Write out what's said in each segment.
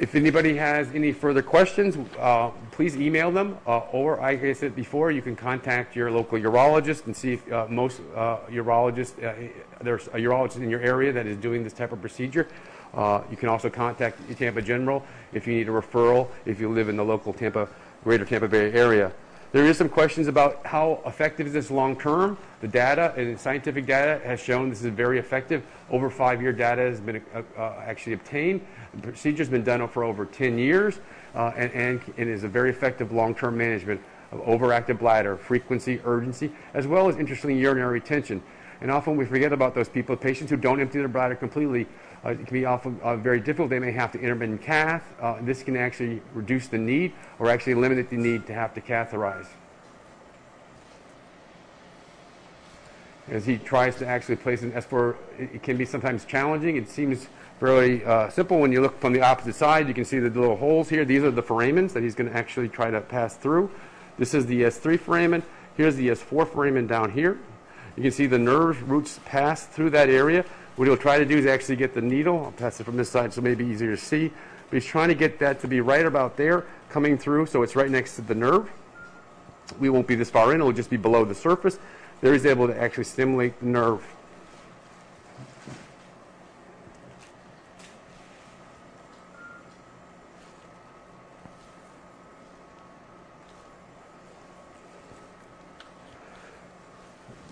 If anybody has any further questions, please email them, or like I said before, you can contact your local urologist and see if most urologists, there's a urologist in your area that is doing this type of procedure. You can also contact Tampa General if you need a referral, if you live in the local Tampa, greater Tampa Bay area. There is some questions about how effective is this long term. The data and scientific data has shown this is very effective. Over 5-year data has been actually obtained. The procedure has been done for over 10 years and is a very effective long-term management of overactive bladder, frequency, urgency, as well as interestingly urinary retention. And often we forget about those people, patients who don't empty their bladder completely. It can be often very difficult. They may have to intermittent cath. This can actually reduce the need or actually eliminate the need to have to catheterize. As he tries to actually place an S4, it can be sometimes challenging. It seems fairly simple. When you look from the opposite side, you can see the little holes here. These are the foramens that he's going to actually try to pass through. This is the S3 foramen. Here's the S4 foramen down here. You can see the nerve roots pass through that area. What he'll try to do is actually get the needle. I'll pass it from this side so it may be easier to see. But he's trying to get that to be right about there, coming through, so it's right next to the nerve. We won't be this far in. It'll just be below the surface. There he's able to actually stimulate the nerve.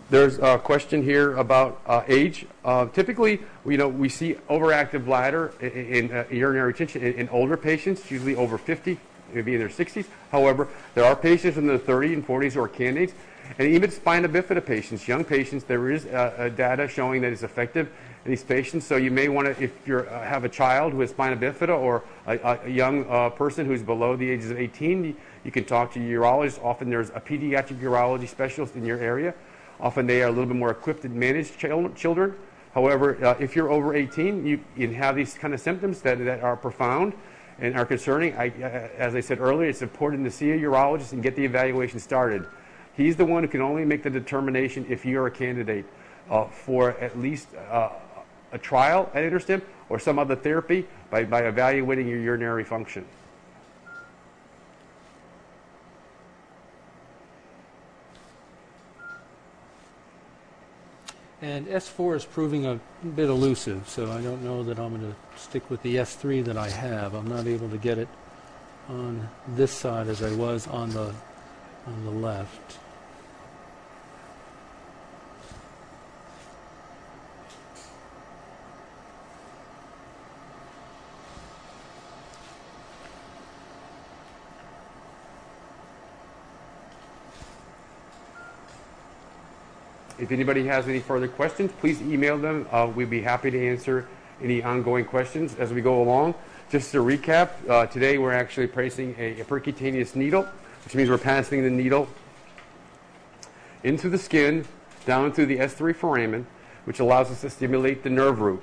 There's a question here about age. Typically, you know, we see overactive bladder in urinary retention in older patients, usually over 50, maybe in their 60s. However, there are patients in their 30s and 40s who are candidates. And even spina bifida patients, young patients, there is data showing that it's effective in these patients. So you may want to, if you have a child who has spina bifida or a young person who's below the ages of 18, you can talk to your urologist. Often there's a pediatric urology specialist in your area. Often they are a little bit more equipped to manage children. However, if you're over 18, you can have these kind of symptoms that are profound and are concerning. As I said earlier, it's important to see a urologist and get the evaluation started. He's the one who can only make the determination if you're a candidate for at least a trial at InterStim or some other therapy by evaluating your urinary function. And S4 is proving a bit elusive, so I don't know that I'm going to stick with the S3 that I have. I'm not able to get it on this side as I was on the left. If anybody has any further questions, please email them. We'd be happy to answer any ongoing questions as we go along. Just to recap, today we're actually placing a percutaneous needle, which means we're passing the needle into the skin, down through the S3 foramen, which allows us to stimulate the nerve root.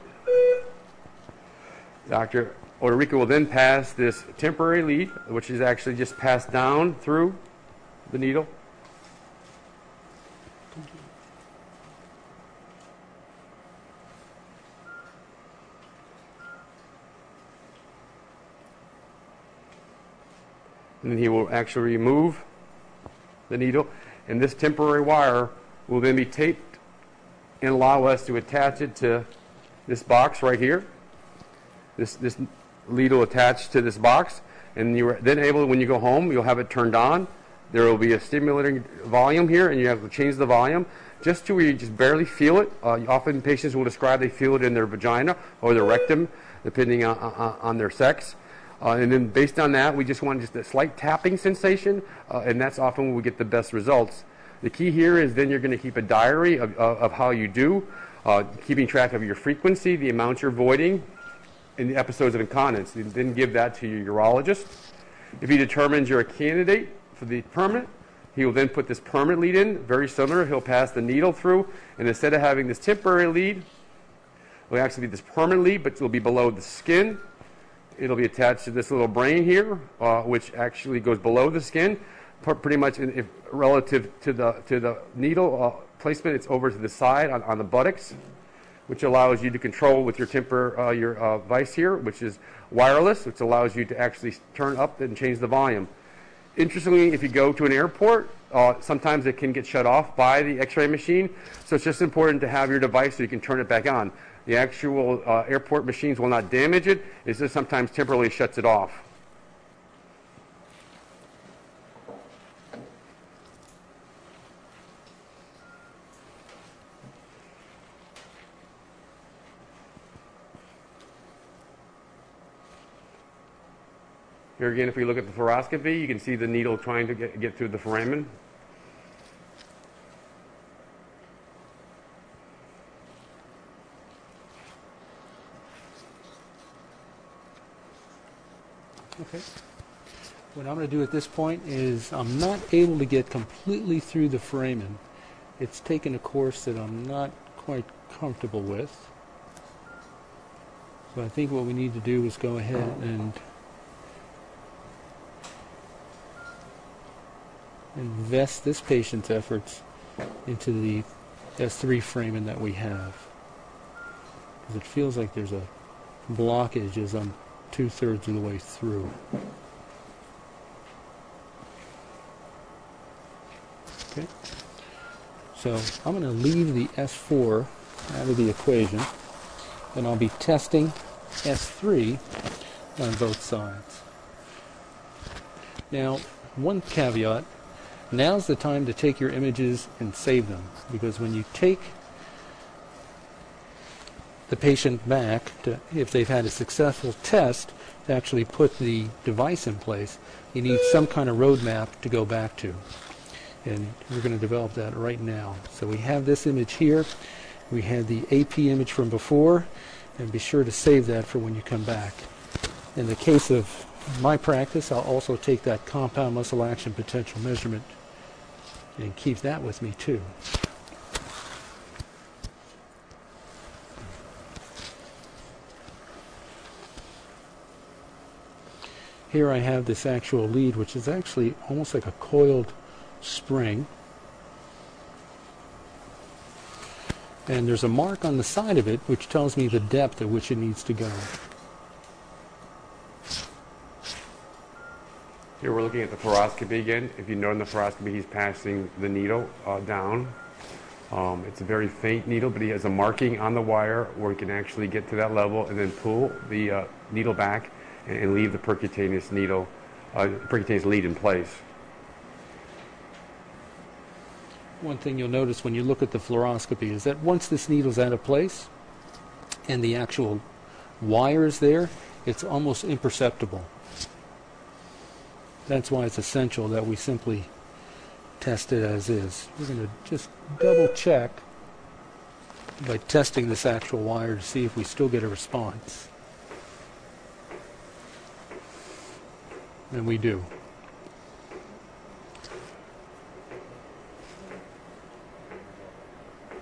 Dr. Ordorica will then pass this temporary lead, which is actually just passed down through the needle. And then he will actually remove the needle. And this temporary wire will then be taped and allow us to attach it to this box right here. This lead will attach to this box. And you're then able, when you go home, you'll have it turned on. There will be a stimulating volume here, and you have to change the volume just to where you just barely feel it. Often patients will describe they feel it in their vagina or their rectum, depending on their sex. And then based on that, we just want just a slight tapping sensation, and that's often when we get the best results. The key here is then you're going to keep a diary of how you do, keeping track of your frequency, the amounts you're voiding, and the episodes of incontinence. You then give that to your urologist. If he determines you're a candidate for the permanent, he will then put this permanent lead in, very similar. He'll pass the needle through, and instead of having this temporary lead, it'll actually be this permanent lead, but it'll be below the skin. It'll be attached to this little brain here, which actually goes below the skin. Pretty much, if relative to the needle placement, it's over to the side on the buttocks. which allows you to control with your temper, your vice here, which is wireless, which allows you to actually turn up and change the volume. Interestingly, if you go to an airport, sometimes it can get shut off by the x-ray machine, so it's just important to have your device so you can turn it back on. The actual airport machines will not damage it, it's just sometimes temporarily shuts it off. Here again, if we look at the fluoroscopy, you can see the needle trying to get through the foramen. Okay. What I'm going to do at this point is I'm not able to get completely through the foramen. It's taken a course that I'm not quite comfortable with. So I think what we need to do is go ahead and invest this patient's efforts into the S3 foramen that we have, because it feels like there's a blockage as I'm 2/3 of the way through. Okay, so I'm going to leave the S4 out of the equation, and I'll be testing S3 on both sides. Now, one caveat. Now's the time to take your images and save them, because when you take the patient back, to, if they've had a successful test, to actually put the device in place, you need some kind of roadmap to go back to. And we're going to develop that right now. So we have this image here. We had the AP image from before, and be sure to save that for when you come back. In the case of my practice, I'll also take that compound muscle action potential measurement and keep that with me too. Here I have this actual lead, which is actually almost like a coiled spring. And there's a mark on the side of it which tells me the depth at which it needs to go. Here we're looking at the fluoroscopy again. If you know in the fluoroscopy, he's passing the needle down. It's a very faint needle, but he has a marking on the wire where he can actually get to that level and then pull the needle back and leave the percutaneous needle, percutaneous lead in place. One thing you'll notice when you look at the fluoroscopy is that once this needle's out of place and the actual wire is there, it's almost imperceptible. That's why it's essential that we simply test it as is. We're going to just double check by testing this actual wire to see if we still get a response. And we do.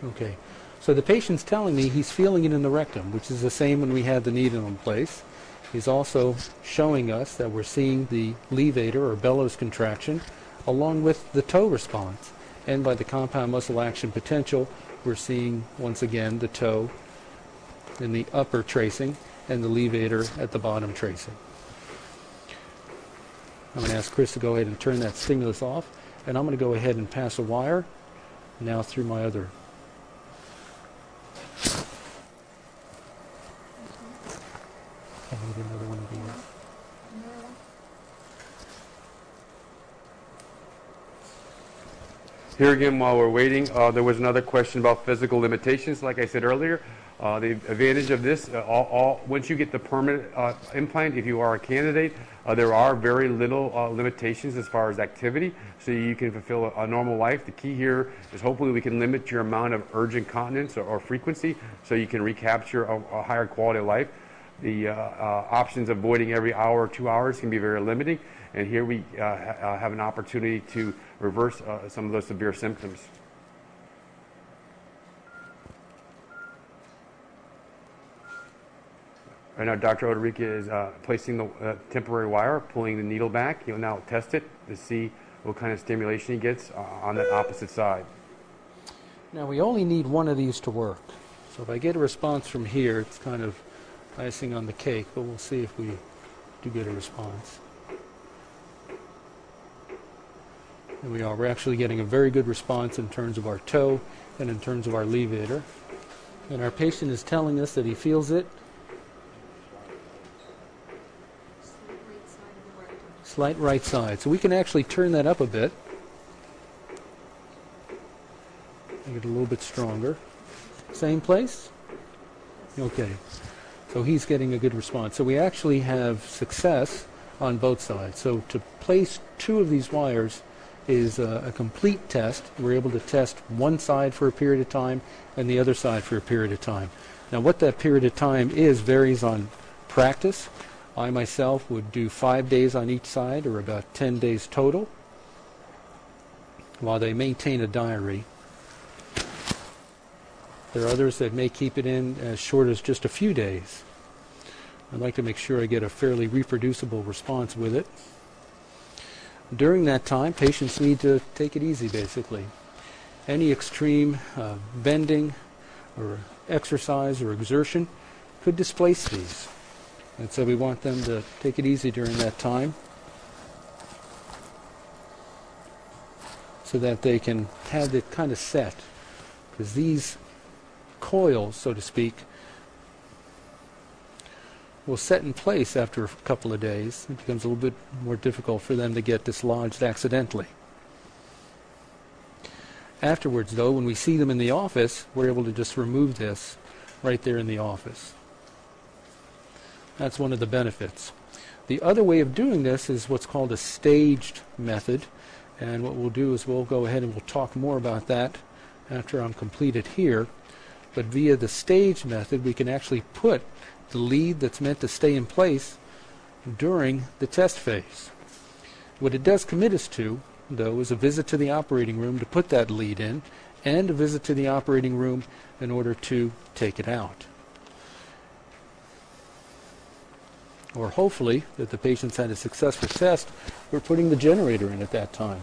Okay, so the patient's telling me he's feeling it in the rectum, which is the same when we had the needle in place. He's also showing us that we're seeing the levator or bellows contraction along with the toe response. And by the compound muscle action potential, we're seeing once again the toe in the upper tracing and the levator at the bottom tracing. I'm going to ask Chris to go ahead and turn that stimulus off, and I'm going to go ahead and pass a wire now through my other. I need another one of these. Here again, while we're waiting, there was another question about physical limitations. Like I said earlier, the advantage of this, once you get the permanent implant, if you are a candidate, there are very little limitations as far as activity, so you can fulfill a normal life. The key here is hopefully we can limit your amount of urgent continence or frequency so you can recapture a higher quality of life. The options of voiding every hour or 2 hours can be very limiting, and here we have an opportunity to reverse some of those severe symptoms. Right now, Dr. Ordorica is placing the temporary wire, pulling the needle back. He'll now test it to see what kind of stimulation he gets on the opposite side. Now, we only need one of these to work. So if I get a response from here, it's kind of icing on the cake, but we'll see if we do get a response. And we are. We're actually getting a very good response in terms of our toe and in terms of our levator. And our patient is telling us that he feels it. Slight right side. So we can actually turn that up a bit. Make it a little bit stronger. Same place? Okay. So he's getting a good response. So we actually have success on both sides. So to place two of these wires is a complete test. We're able to test one side for a period of time and the other side for a period of time. Now what that period of time is varies on practice. I myself would do 5 days on each side, or about 10 days total, while they maintain a diary. There are others that may keep it in as short as just a few days. I'd like to make sure I get a fairly reproducible response with it. During that time, patients need to take it easy, basically. Any extreme bending or exercise or exertion could displace these. And so we want them to take it easy during that time so that they can have it kind of set. Because these coils, so to speak, will set in place after a couple of days. It becomes a little bit more difficult for them to get dislodged accidentally. Afterwards, though, when we see them in the office, we're able to just remove this right there in the office. That's one of the benefits. The other way of doing this is what's called a staged method, and what we'll do is we'll go ahead and we'll talk more about that after I'm completed here. But via the staged method, we can actually put the lead that's meant to stay in place during the test phase. What it does commit us to, though, is a visit to the operating room to put that lead in, and a visit to the operating room in order to take it out. Or hopefully, that the patient's had a successful test, we're putting the generator in at that time.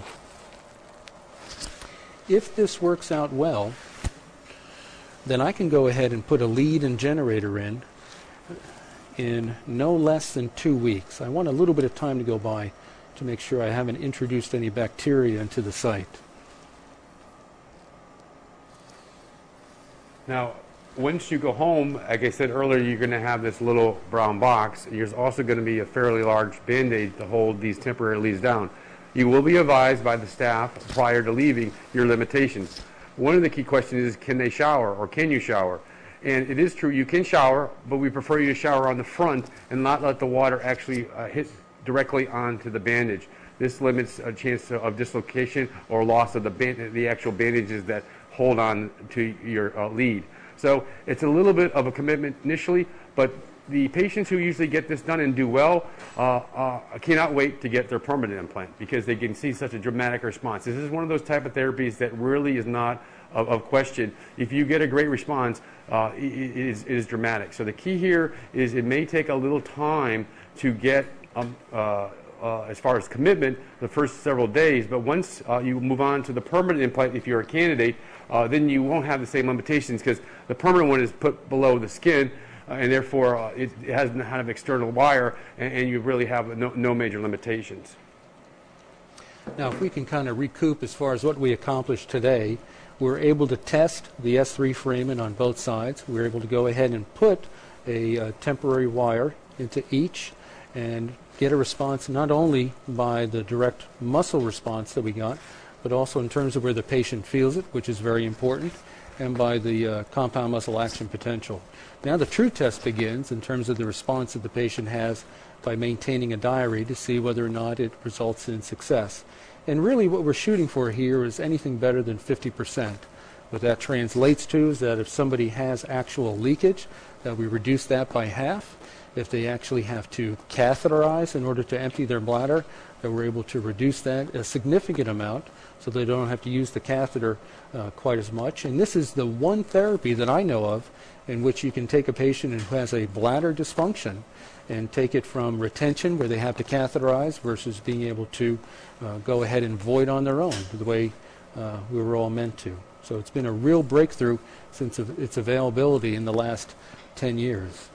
If this works out well, then I can go ahead and put a lead and generator in no less than 2 weeks. I want a little bit of time to go by to make sure I haven't introduced any bacteria into the site. Now, once you go home, like I said earlier, you're going to have this little brown box, and there's also going to be a fairly large Band-Aid to hold these temporary leads down. You will be advised by the staff prior to leaving your limitations. One of the key questions is, can they shower, or can you shower? And it is true, you can shower, but we prefer you to shower on the front and not let the water actually hit directly onto the bandage. This limits a chance of dislocation or loss of the actual bandages that hold on to your lead. So it's a little bit of a commitment initially, but the patients who usually get this done and do well cannot wait to get their permanent implant because they can see such a dramatic response. This is one of those type of therapies that really is not of question. If you get a great response, it is dramatic. So the key here is it may take a little time to get, as far as commitment, the first several days, but once you move on to the permanent implant, if you're a candidate, then you won't have the same limitations because the permanent one is put below the skin, and therefore it hasn't had an external wire, and you really have no major limitations. Now, if we can kind of recoup as far as what we accomplished today, we're able to test the S3 foramen on both sides. We're able to go ahead and put a temporary wire into each and get a response not only by the direct muscle response that we got, but also in terms of where the patient feels it, which is very important, and by the compound muscle action potential. Now the true test begins in terms of the response that the patient has by maintaining a diary to see whether or not it results in success. And really what we're shooting for here is anything better than 50%. What that translates to is that if somebody has actual leakage, that we reduce that by half. If they actually have to catheterize in order to empty their bladder, that we're able to reduce that a significant amount so they don't have to use the catheter quite as much. And this is the one therapy that I know of in which you can take a patient who has a bladder dysfunction and take it from retention, where they have to catheterize, versus being able to go ahead and void on their own, the way we were all meant to. So it's been a real breakthrough since its availability in the last 10 years.